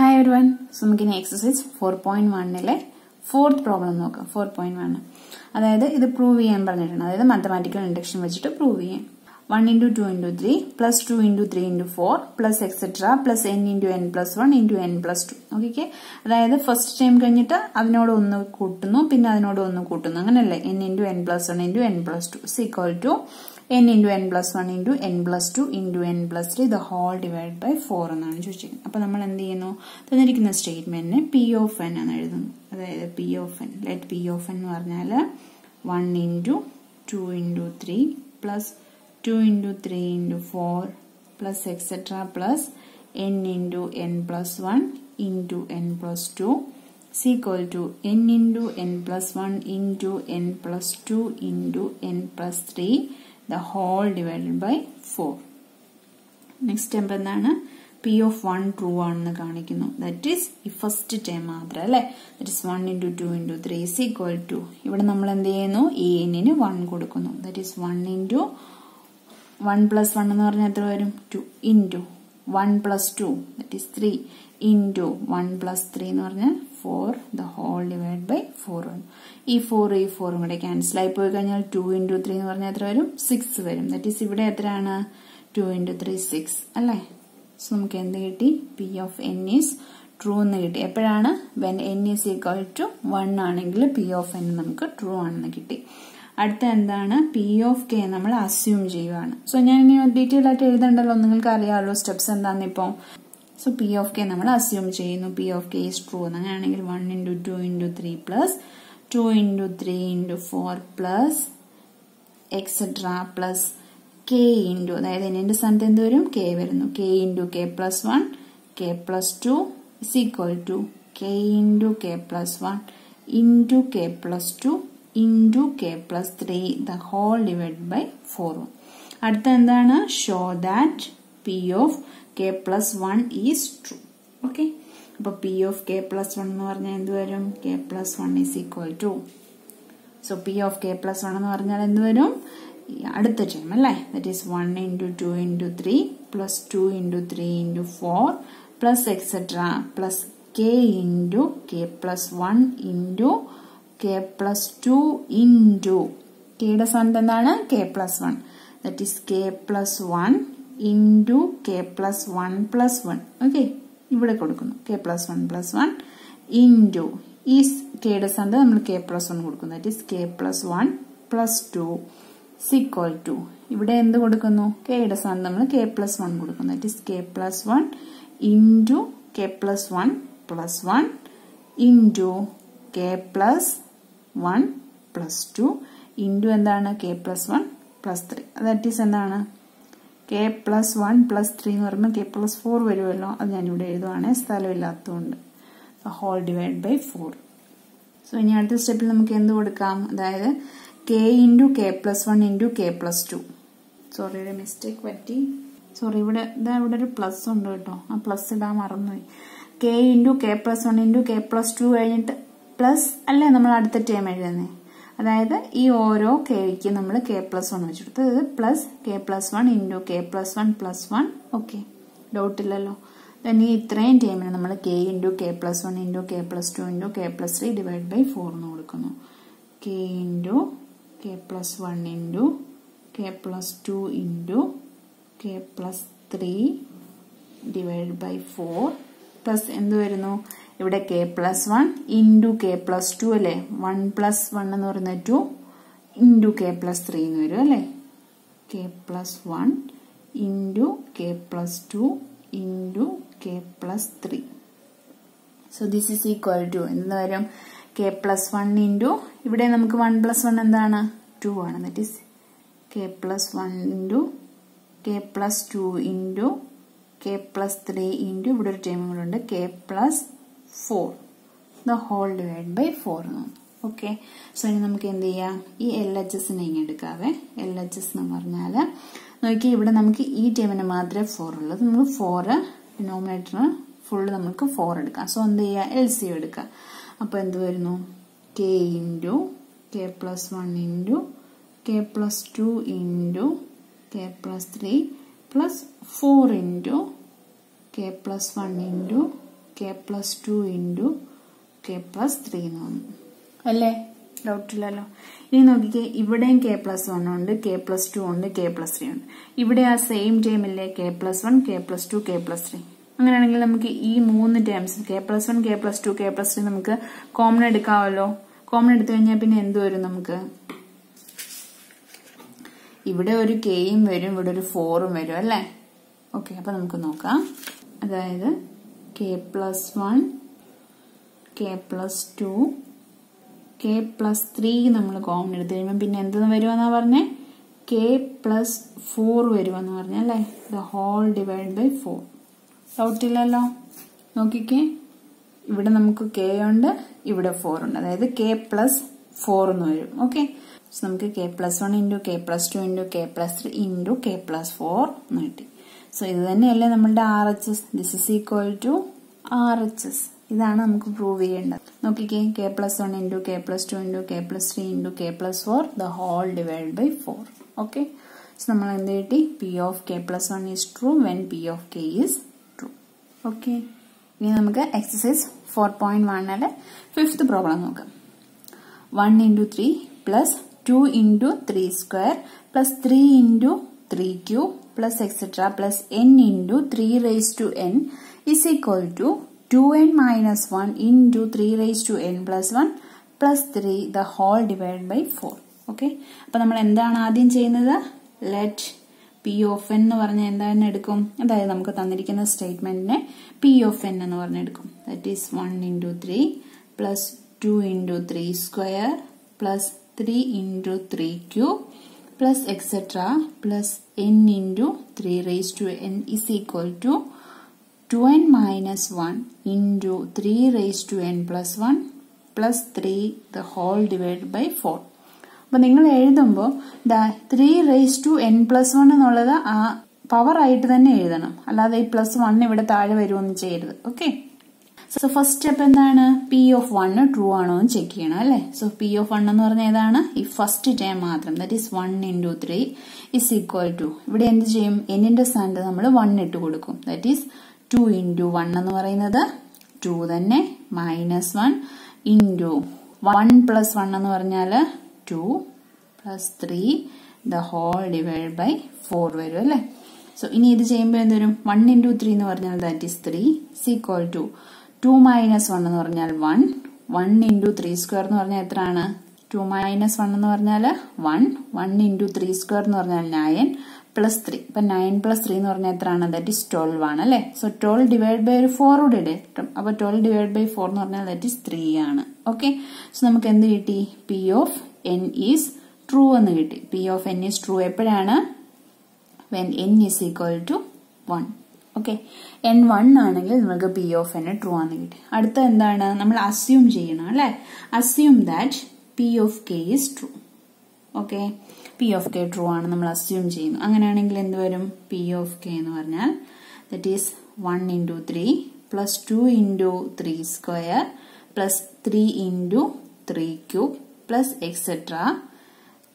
Hi everyone, so നമുക്ക് ഇനി exercise 4.1ലെ fourth problem നോക്കാം. 4.1 അതായത് ഇത് പ്രൂവ് ചെയ്യാൻ പറഞ്ഞിട്ടുണ്ട്. അതായത് മാത്തമാറ്റിക്കൽ ഇൻഡക്ഷൻ വെച്ചിട്ട് പ്രൂവ് ചെയ്യാം. 1 × 2 × 3 +2 × 3 × 4 etc +x n × n + 1 × n + 2. Okay, അതായത് ഫസ്റ്റ് ടൈം കഴിഞ്ഞിട്ട് അതിനോട് ഒന്ന് കൂട്ടുന്നു, പിന്നെ അതിനോട് ഒന്ന് കൂട്ടുന്നു, അങ്ങനെയല്ലേ. n × n + 1 × n + 2 = n × n + 1 × n + 2 × n + 3 the whole divided by 4 എന്നാണ് ചോദിച്ചിരിക്കുന്നത്. അപ്പോൾ നമ്മൾ എന്ത് ചെയ്യുന്നു? തന്നിരിക്കുന്ന സ്റ്റേറ്റ്മെന്റിനെ p(n) എന്ന് എഴുതുന്നു. അതായത് p(n) let p(n) എന്ന് പറഞ്ഞാൽ 1 × 2 × 3 +2 × 3 × 4 etc +n × n + 1 × n + 2 = n × n + 1 × n + 2 × n + 3 the whole divided by 4. Next term endana p(1) true aanu kanikkunnu. That is the first term mathra alle. That is 1 × 2 × 3 = ഇവിടെ നമ്മൾ എന്ത് ചെയ്യുന്നു? an ന് 1 കൊടുക്കുന്നു. That is 1 × 1 + 1 എന്ന് പറഞ്ഞാൽ എത്ര വരും? 2 * 1 + 2 that is 3 * 1 + 3 എന്ന് പറഞ്ഞാൽ 4 the whole divided by 4. ഈ 4 4 കൂടെ ക്യാൻസൽ ആയി പോയി കഴിഞ്ഞാൽ 2 × 3 എന്ന് പറഞ്ഞാൽ എത്ര വരും? 6 വരും. ദാറ്റ് ഈസ് ഇവിടെ എത്രയാണ്? 2 × 3 6 അല്ലേ. സോ നമുക്ക് എന്ത് കിട്ടി? p(n) is true എന്ന് കിട്ടി. എപ്പോഴാണ്? when n is equal to 1 ആണെങ്കിൽ p(n) നമുക്ക് ട്രൂ ആണെന്ന് കിട്ടി. അടുത്ത എന്താണ്? p(k) നമ്മൾ അസ്യൂം ചെയ്യുകയാണ്. സോ ഞാൻ ഇനി ഡീറ്റെയിൽ ആയിട്ട് എഴുതണ്ടല്ലോ, നിങ്ങൾക്ക് അറിയാമല്ലോ സ്റ്റെപ്സ് എന്താന്നിപ്പോൾ. സോ p(k) നമ്മൾ അസ്യൂം ചെയ്യുന്നു p(k) is true. അങ്ങനെയാണെങ്കിൽ 1 × 2 × 3 +2 × 3 × 4 etc k × അതായത് എന്റെ സ്ഥാനത്ത് എന്ത് വരും? k വരുന്നു. k × k + 1 k + 2 = k × k + 1 k + 2 × k + 3 the whole divided by 4. അടുത്ത എന്താണ്? show that p(k + 1) is true. Okay, അപ്പോൾ p(k + 1) എന്ന് പറഞ്ഞാൽ എന്ത് വരും? k + 1 is equal to. So p(k + 1) എന്ന് പറഞ്ഞാൽ എന്ത് വരും? അടുത്ത ടൈം അല്ലേ. That is 1 × 2 × 3 +2 × 3 × 4 etc +k × k + 1 × k + 2 കെയുടെ സ്ഥാനത്ത് എന്താണ്? k + 1 that is k + 1 × k + 1 + 1. Okay, ഇവിടെ കൊടുക്കുന്നു k + 1 + 1 ഇൻറ്റു ഈ കെയുടെ സ്ഥാനത്ത് നമ്മൾ k + 1 കൊടുക്കുന്നു. ദാറ്റ് ഈസ് k + 1 + 2 = ഇവിടെ എന്ത് കൊടുക്കുന്നു? കെയുടെ സ്ഥാനത്ത് നമ്മൾ k + 1 കൊടുക്കുന്നു. That is k + 1 × k + 1 + 1 × k + 1 + 2 into എന്താണ്? k + 1 + 3 ദാറ്റ് ഈസ് എന്താണ്? k + 1 + 3 എന്ന് പറയുമ്പോൾ k + 4 വരുമല്ലോ. അത് ഞാനിവിടെ എഴുതുവാണേ, സ്ഥലമില്ലാത്തതുകൊണ്ട്. Whole divide by 4. സോ ഇനി അടുത്ത സ്റ്റെപ്പിൽ നമുക്ക് എന്ത് കൊടുക്കാം? അതായത് k × k + 1 × k + 2 സോറി, ഒരു മിസ്റ്റേക്ക് പറ്റി. സോറി, ഇവിടെ ഒരു പ്ലസ് ഉണ്ട് കേട്ടോ. ആ പ്ലസ് ഇടാൻ മറന്നുപോയി. k × k + 1 × k + 2 കഴിഞ്ഞിട്ട് പ്ലസ് അല്ലേ നമ്മൾ അടുത്ത ടേം എഴുതുന്നത്. അതായത് ഈ ഓരോ kയ്ക്ക് നമ്മൾ k + 1 വെച്ചെടുത്ത് ഇത് പ്ലസ് k + 1 × k + 1 + 1. ഓക്കെ, ഡോട്ടില്ലല്ലോ. ദെൻ ഈ ഇത്രയും ടൈമിന് നമ്മൾ k × k + 1 × k + 2 × k + 3 /4 എന്ന് കൊടുക്കുന്നു. k × k + 1 × k + 2 × k + 3 /4 plus എന്ത് വരുന്നു? ഇവിടെ k + 1 × k + 2 അല്ലേ. 1 + 1 എന്ന് പറയുന്നത് 2 ഇൻറ്റു k + 3 എന്ന് വരും അല്ലേ. k + 1 × k + 2 × k + 3 so this is equal to എന്ത് വരും? k + 1 × ഇവിടെ നമുക്ക് 1 + 1 എന്താണ്? 2 ആണ്. That is k + 1 × k + 2 × k + 3 ഇവിടെ ഒരു ടൈം കൂടെ ഉണ്ട് k + 4 the whole divided by 4 ആണ്. ഓക്കെ, സോ ഇനി നമുക്ക് എന്ത് ചെയ്യാം? ഈ LHSനെ ഇങ്ങനെ എടുക്കാവേ. LHS എന്ന് പറഞ്ഞാൽ നോക്കി, ഇവിടെ നമുക്ക് ഈ ടൈമിന് മാത്രമേ 4 ഉള്ളൂ. നമ്മൾ 4 ഡിനോമിനേറ്റർ ഫുള്ള് നമുക്ക് 4 എടുക്കാം. സോ എന്ത് ചെയ്യുക? LCM എടുക്കുക. അപ്പോൾ എന്ത് വരുന്നു? k × k + 1 × k + 2 × k + 3 +4 × k + 1 × k plus 2 into k plus 3 എന്നാണ് അല്ലേ? ഡൗട്ടില്ലല്ലോ. ഇനി നോക്കിക്കേ, ഇവിടെയും k plus 1 ഉണ്ട്, k plus 2 ഉണ്ട്, k plus 3 ഉണ്ട്. ഇവിടെ ആ സെയിം ടേം ഇല്ലേ, k plus 1, k plus 2, k plus 3. അങ്ങനെയാണെങ്കിൽ നമുക്ക് ഈ മൂന്ന് terms k plus 1, k plus 2, k plus 3 നമുക്ക് കോമൺ എടുക്കാമല്ലോ. കോമൺ എടുത്തു കഴിഞ്ഞാൽ പിന്നെ എന്ത് വരും? നമുക്ക് ഇവിടെ ഒരു കെയും വരും, ഇവിടെ ഒരു ഫോറും വരും അല്ലേ? ഓക്കെ, അപ്പൊ നമുക്ക് നോക്കാം. അതായത് K plus 1, K plus 2, K plus 3 നമ്മൾ കോമൺ എടുത്തു കഴിയുമ്പോൾ പിന്നെ എന്തെന്ന് വരുമെന്നാ പറഞ്ഞേ? കെ പ്ലസ് 4 വരുമെന്ന് പറഞ്ഞല്ലേ? The whole divide by 4. ഡൗട്ടില്ലല്ലോ. നോക്കിക്കേ, ഇവിടെ നമുക്ക് കെ ഉണ്ട്, ഇവിടെ 4 ഉണ്ട്. അതായത് കെ പ്ലസ് 4 എന്ന് വരും. ഓക്കെ, നമുക്ക് K plus 1 into K plus 2 into K plus 3 into K plus 4 എന്ന് കിട്ടി. സോ ഇത് തന്നെയല്ലേ നമ്മളുടെ R H S. This is equal to R H S. ഇതാണ് നമുക്ക് പ്രൂവ് ചെയ്യേണ്ടത്. നോക്കിക്കേ, K plus 1 into K plus 2 into K plus 3 into K plus 4 the whole divide by 4. Okay, so നമ്മൾ എന്ത് കിട്ടി? P of K plus 1 is true when P of K is true. Okay, ഇനി നമുക്ക് exercise 4.1-ലെ 5th problem നോക്കാം. 1 into 3 plus 2 into 3 square plus 3 into 3 cube plus etc plus n into 3 raised to n is equal to 2n minus 1 into 3 raised to n plus 1 plus 3 the whole divided by 4. Okay, അപ്പോൾ നമ്മൾ എന്താണ് ആദ്യം ചെയ്യുന്നത്? let p of n എന്ന് പറഞ്ഞ എന്താണ് എടുക്കും? അതായത് നമുക്ക് തന്നിരിക്കുന്ന സ്റ്റേറ്റ്മെന്റിനെ p of n എന്ന് പറഞ്ഞ് എടുക്കും. that is 1 into 3 plus 2 into 3 square plus 3 into 3 cube plus etc plus n into 3 raised to n is equal to 2n minus 1 into 3 raised to n plus 1 plus 3 the whole divided by 4. അപ്പോൾ നിങ്ങൾ എഴുതുമ്പോൾ 3 raised to n plus 1 എന്നുള്ളത് ആ power ആയിട്ട് തന്നെ എഴുതണം, അല്ലാതെ ഈ പ്ലസ് 1 ഇവിടെ താഴെ വരുമെന്ന് ചെയ്യരുത്. ഓക്കെ, സോ ഫസ്റ്റ് സ്റ്റെപ്പ് എന്താണ്? പി ഓഫ് 1 ട്രൂ ആണോ എന്ന് ചെക്ക് ചെയ്യണം അല്ലേ? സോ പി ഓഫ് 1 എന്ന് പറഞ്ഞാൽ ഏതാണ്? ഈ ഫസ്റ്റ് ടേം മാത്രം. That is 1 into 3 is equal to, ഇവിടെ എന്ത് ചെയ്യും? എന്നിന്റെ സ്ഥാനത്ത് നമ്മൾ 1 ഇട്ട് കൊടുക്കും. ദാറ്റ് ഈസ് 2 ഇൻറ്റു 1 എന്ന് പറയുന്നത് 2 തന്നെ മൈനസ് 1 ഇൻറ്റു 1 പ്ലസ് 1 എന്ന് പറഞ്ഞാൽ 2 plus 3 the whole divide by 4 വരും അല്ലേ? സോ ഇനി ഇത് ചെയ്യുമ്പോൾ എന്ത് വരും? 1 ഇൻറ്റു 3 എന്ന് പറഞ്ഞാൽ that is 3 is equal to 2 minus 1 എന്ന് പറഞ്ഞാൽ 1, 1 ഇൻറ്റു 3 സ്ക്വയർ എന്ന് പറഞ്ഞാൽ എത്രയാണ്? 2 മൈനസ് 1 എന്ന് പറഞ്ഞാൽ 1, 1 ഇൻറ്റു 3 സ്ക്വയർ എന്ന് പറഞ്ഞാൽ 9 പ്ലസ് 3. ഇപ്പം 9 പ്ലസ് 3 എന്ന് പറഞ്ഞാൽ എത്രയാണ്? ദാറ്റ് ഈസ് 12 ആണ് അല്ലേ? സോ 12 ഡിവൈഡ് ബൈ ഒരു 4 കൂടെ കിട്ടും. അപ്പോൾ 12 ഡിവൈഡ് ബൈ 4 എന്ന് പറഞ്ഞാൽ ദാറ്റ് ഈസ് 3 ആണ്. ഓക്കെ, സോ നമുക്ക് എന്ത് കിട്ടി? P of N is true എന്ന് കിട്ടി. P of N is true എപ്പോഴാണ്? When N is equal to 1. Okay, N 1 ആണെങ്കിൽ നമുക്ക് പി ഓഫ് എൻ ട്രൂ ആണെന്ന് കിട്ടി. അടുത്ത എന്താണ്? നമ്മൾ അസ്യൂം ചെയ്യണം അല്ലേ? Assume that P of K is true. Okay, P of K true ആണ് നമ്മൾ അസ്യൂം ചെയ്യുന്നു. അങ്ങനെയാണെങ്കിൽ എന്ത് വരും? പി ഓഫ് കെ എന്ന് പറഞ്ഞാൽ that is 1 into 3 plus 2 into 3 square plus 3 into 3 cube plus etcetera.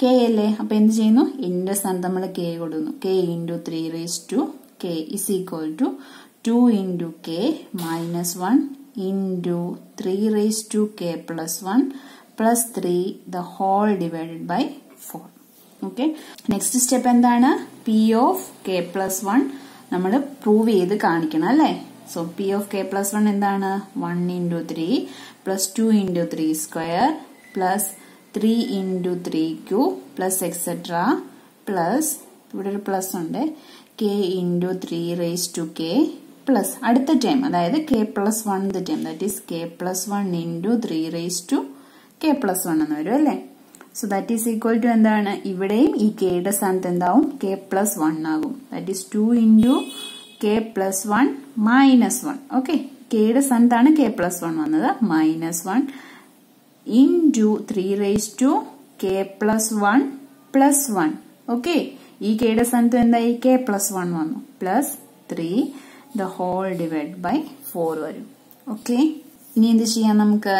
K അല്ലേ? അപ്പം എന്ത് ചെയ്യുന്നു? എൻ്റെ സ്ഥാനത്ത് നമ്മൾ കെ കൊടുക്കുന്നു. K into 3 raise to k is equal to 2 into k minus 1 into 3 raised to k plus 1 plus 3 the whole divided by 4. Okay, next step എന്താണ്? p of k plus 1 നമ്മൾ പ്രൂവ് ചെയ്ത് കാണിക്കണം അല്ലേ? So p of k plus 1 എന്താണ്? 1 into 3 plus 2 into 3 square plus 3 into 3 cube plus etc plus ഇവിടെ ഒരു plus ഉണ്ട് k into 3 raised to k plus അടുത്ത ടേം, അതായത് k plus 1 term, that is k plus 1 into 3 raised to k plus 1 എന്ന് വരും അല്ലേ? So that is equal to എന്താണ്? ഇവിടെയും ഈ കെയുടെ സ്ഥാനത്ത് എന്താവും? k plus 1 ആകും. That is 2 into k plus 1 minus 1. ഓക്കെ, കെയുടെ സ്ഥാനത്താണ് k plus 1 വന്നത്, minus 1 into 3 raised to k plus 1 plus 1. Okay, ഈ കെയുടെ സ്ഥാനത്ത് എന്തായി? കെ പ്ലസ് 1 വന്നു. Plus 3 the whole divide by 4 വരും. ഓക്കെ, ഇനി എന്ത് ചെയ്യാം? നമുക്ക്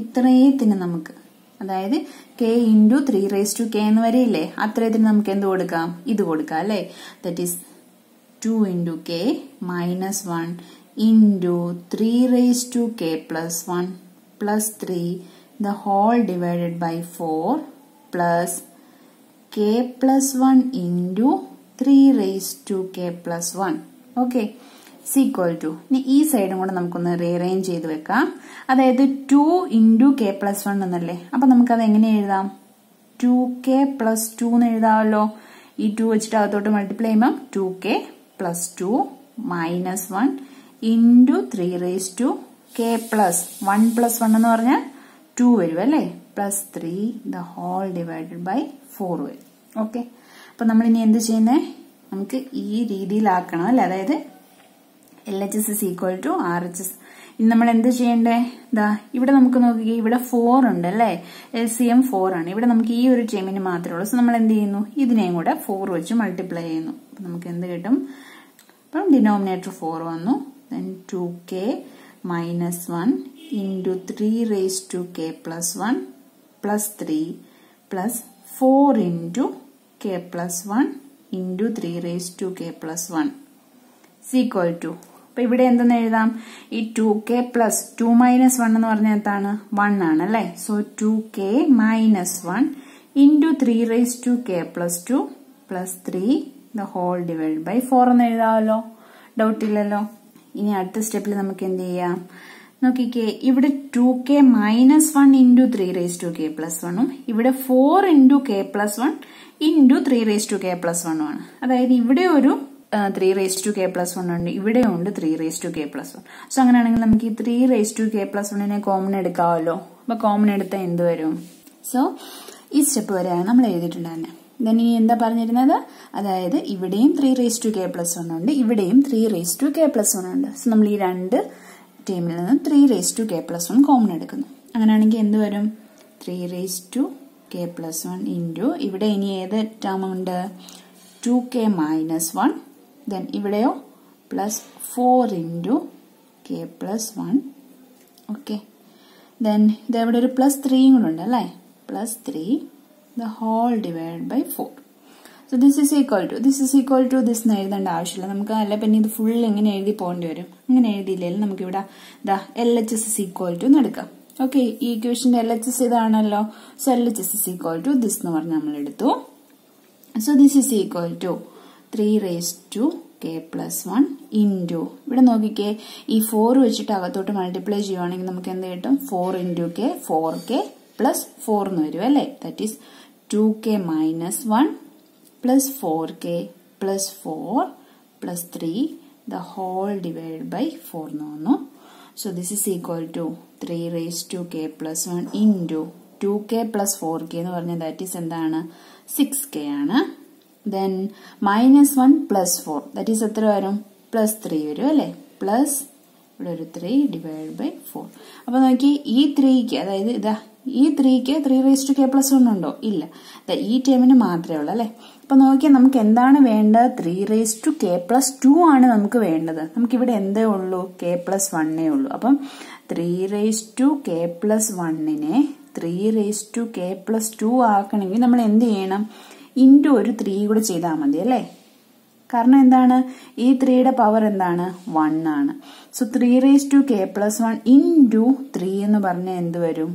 ഇത്രയത്തിന് നമുക്ക്, അതായത് K into 3 raise to K എന്ന് വരെയില്ലേ, അത്രയത്തിന് നമുക്ക് എന്ത് കൊടുക്കാം? ഇത് കൊടുക്കാം അല്ലേ? That is 2 into K minus 1 into 3 raised to k plus 1 plus 3 the whole divided by 4 plus k plus 1 into 3 raised to k plus 1. Okay. Is equal to. Now, this side we will rearrange it. That is 2 into k plus 1. Then we will 2k plus 2. This 2 will multiply 2k plus 2 minus 1 into 3 raised to k plus 1 plus 1. 2 plus 3 the whole divided by 4. Okay. Now, we will do this. We will do this. LHS is equal to RHS. In the end, the 4 and LCM 4 and even the chain in mathro. So, the name of 4 which multiply denominator 4 then 2k minus 1 into 3 raised to k plus 1 plus 3 plus 4 into k plus 1 into 3 raised to k plus 1 is equal to. Now, we will write 2k plus 2 minus 1 is 1. So, 2k minus 1 into 3 raised to k plus 2 plus 3 the whole divided by 4. Doubt illalo. In this step, we will do this. Here, 2k minus 1 into 3 raised to k plus 1. Here, 4 into k plus 1 into 3 raised to k plus 1. That is, here 3 raised to k plus 1 and here is 3 raised to k plus 1. So, we will 3 raised to k plus 1 common. But common so, this step we will do. Then, that is here 3 raised to k plus 1 and here 3 raised to k plus 1. So, we will 3 raised to k plus 1 common. So, 3 raised to k plus 1 into here is 2k minus 1. Then here plus 4 into k plus 1. Okay. Then there is plus 3. Plus 3 the whole divided by 4. So this is equal to. This is equal to this. We will full the LHS is equal to. Okay. Equation LHS is equal. So LHS is equal to this. So this is equal to 3 raised to k plus 1 into ഇവിടെ നോക്കിക്കേ ഈ 4 വെച്ചിട്ട് അകത്തോട്ട് multiply ചെയ്യുവാണെങ്കിൽ നമുക്ക് എന്ത് കിട്ടും 4 into k 4k plus 4 എന്ന് വരും അല്ലേ that is 2k minus 1 plus 4k plus 4 plus 3 the whole divided by 4 എന്ന് വന്നു so this is equal to 3 raised to k plus 1 into 2k plus 4k എന്ന് പറഞ്ഞാൽ that is എന്താണ് 6k ആണ്. Then minus 1 plus 4. That is plus 3. Plus 3 divided by 4. Now, E3 3 raised to k plus 1. No. E term is mathre. Now, we have 3 raised to k plus 2. We k plus 1. 3 raised to k plus 1. 3 raised to k plus 2. We into 3 കൂടി ചെയ്താൽ മതി അല്ലേ കാരണം എന്താണ് ഈ 3 യുടെ power എന്താണ് 1 ആണ് so 3 raised to k plus 1 into 3 എന്ന് പറഞ്ഞാൽ എന്ത് വരും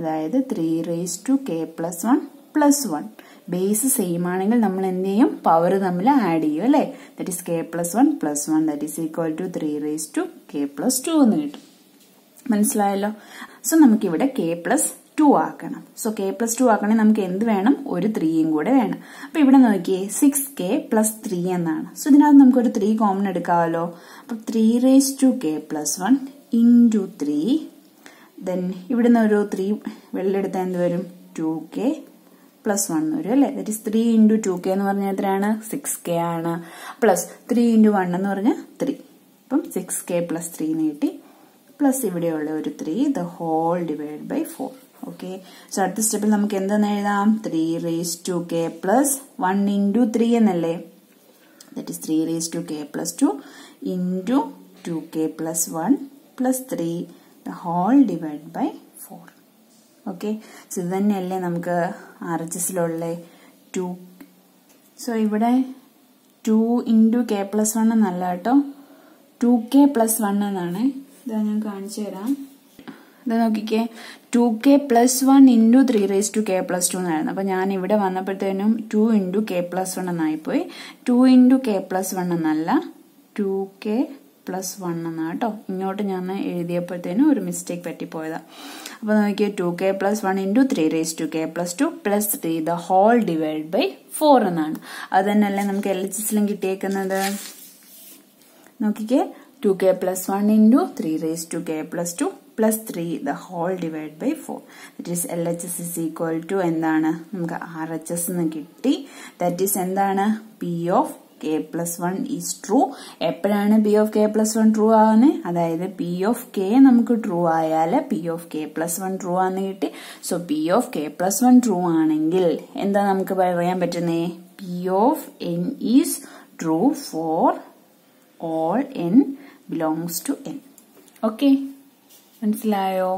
അതായത് 3 raised to k plus 1 plus 1 base same ആണെങ്കിൽ നമ്മൾ എന്ത് ചെയ്യും പവർ നമ്മൾ ആഡ് ചെയ്യും അല്ലേ that is k plus 1 plus 1 that is equal to 3 raised to k plus 2 എന്ന് കിട്ടും മനസ്സിലായല്ലോ സോ നമുക്ക് ഇവിടെ k plus 2 ആക്കണം സോ k plus 2 ആക്കണേ നമുക്ക് എന്ത് വേണം ഒരു 3 യും കൂടെ വേണം അപ്പോൾ ഇവിടെ നോക്കിയേ 6k plus 3 എന്നാണ് സോ ഇതിനകത്ത് നമുക്ക് ഒരു 3 കോമൺ എടുക്കാമല്ലോ അപ്പോൾ 3 raised to k plus 1 into 3 then ഇവിടുന്ന് ഒരു 3 വെള്ളെടുത്താൽ എന്ത് വരും 2k plus 1 വരും അല്ലേ that is 3 into 2k എന്ന് പറഞ്ഞാൽ എത്രയാണ് 6k ആണ് plus 3 into 1 എന്ന് പറഞ്ഞാൽ 3 അപ്പോൾ 6k plus 3 എന്ന് കിട്ടി plus ഇവിടെയുള്ള ഒരു 3 the whole divided by 4. Okay, so at this step, we will get 3 raised to k plus 1 into 3 and that is 3 raised to k plus 2 into 2k plus 1 plus 3 the whole divided by 4. Okay, so then we will get RHS 2. So, here 2 into k plus 1 is 2 2k plus 1 ennaanu. Idha njan kaanichu tharam. Idha nokkikke 2k plus 1 into 3 raised to k plus 2 ennaanu. Appo njan ivide vannappathenum 2 into k plus 1 ennayi poi. 2 into k plus 1 ennalla 2k plus 1 enna ട്ടോ. ഇങ്ങോട്ട് ഞാൻ എഴുതിയപ്പോഴത്തേനും ഒരു mistake പറ്റി പോയതാ. അപ്പോൾ നോക്കിയേ 2k plus 1 into 3 raised to k plus 2 plus 3 the whole divided by 4 എന്നാണ്. അത് തന്നെയല്ലേ നമുക്ക് LHSലും കിട്ടിയേക്കുന്നത്. നോക്കിക്കേ 2k plus 1 into 3 raised to k plus 2 plus 3 the whole divided by 4. That is LHS is equal to എന്താണ് നമുക്ക് RHS എന്ന് കിട്ടി. That is എന്താണ് P of k plus 1 is true. എപ്പോഴാണ് p of k plus 1 true ആവുന്നത്? അതായത് p of k നമുക്ക് true ആയാൽ p of k plus 1 true ആണെന്ന് കിട്ടി. So p of k plus 1 true ആണെങ്കിൽ എന്താ നമുക്ക് പറയാൻ പറ്റുന്നത്? p of n is true for all n belongs to n. Okay, മനസ്സിലായോ?